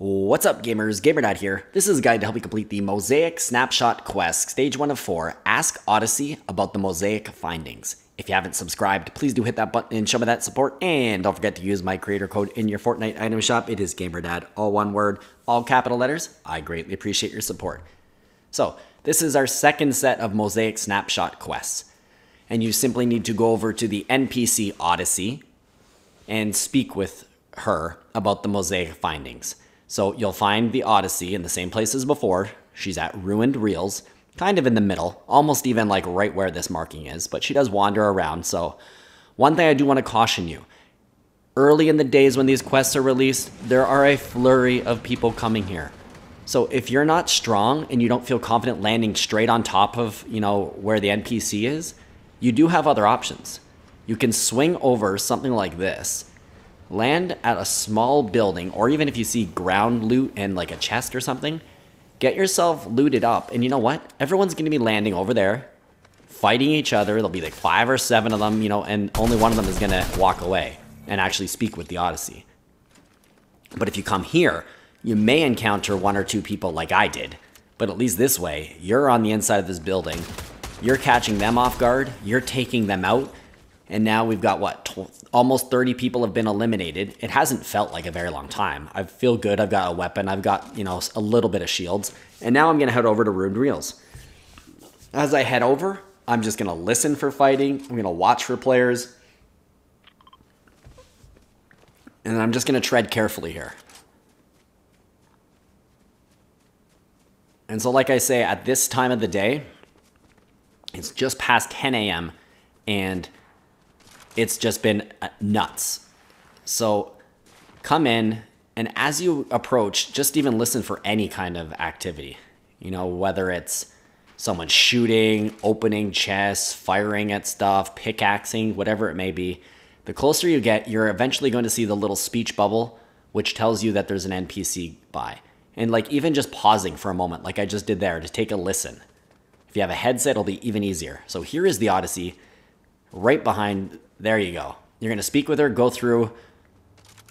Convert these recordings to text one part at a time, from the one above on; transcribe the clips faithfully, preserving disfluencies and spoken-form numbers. What's up gamers, GamerDad here. This is a guide to help you complete the Mosaic Snapshot Quest, stage one of four, Ask Odyssey about the Mosaic Findings. If you haven't subscribed, please do hit that button and show me that support, and don't forget to use my creator code in your Fortnite item shop. It is GamerDad, all one word, all capital letters. I greatly appreciate your support. So, this is our second set of Mosaic Snapshot Quests, and you simply need to go over to the N P C Odyssey and speak with her about the Mosaic Findings. So you'll find the Odyssey in the same place as before. She's at Ruined Reels, kind of in the middle, almost even like right where this marking is, but she does wander around. So one thing I do want to caution you, early in the days when these quests are released, there are a flurry of people coming here. So if you're not strong and you don't feel confident landing straight on top of, you know, where the N P C is, you do have other options. You can swing over something like this, land at a small building, or even if you see ground loot and like a chest or something, get yourself looted up. And you know what? Everyone's going to be landing over there, fighting each other. There'll be like five or seven of them, you know, and only one of them is going to walk away and actually speak with the Odyssey. But if you come here, you may encounter one or two people like I did, but at least this way, you're on the inside of this building. You're catching them off guard. You're taking them out. And now we've got, what, almost thirty people have been eliminated. It hasn't felt like a very long time. I feel good. I've got a weapon. I've got, you know, a little bit of shields. And now I'm going to head over to Ruined Reels. As I head over, I'm just going to listen for fighting. I'm going to watch for players. And I'm just going to tread carefully here. And so, like I say, at this time of the day, it's just past ten A M and it's just been nuts. So come in, and as you approach, just even listen for any kind of activity. You know, whether it's someone shooting, opening chests, firing at stuff, pickaxing, whatever it may be. The closer you get, you're eventually going to see the little speech bubble, which tells you that there's an N P C by. And like even just pausing for a moment, like I just did there, to take a listen. If you have a headset, it'll be even easier. So here is the Odyssey right behind. There you go. You're going to speak with her, go through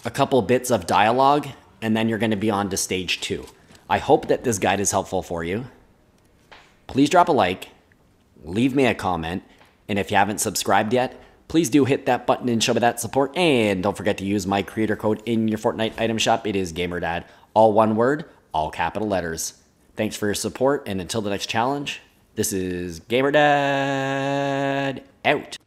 a couple bits of dialogue, and then you're going to be on to stage two. I hope that this guide is helpful for you. Please drop a like, leave me a comment, and if you haven't subscribed yet, please do hit that button and show me that support, and don't forget to use my creator code in your Fortnite item shop. It is GamerDad, all one word, all capital letters. Thanks for your support, and until the next challenge, this is GamerDad out.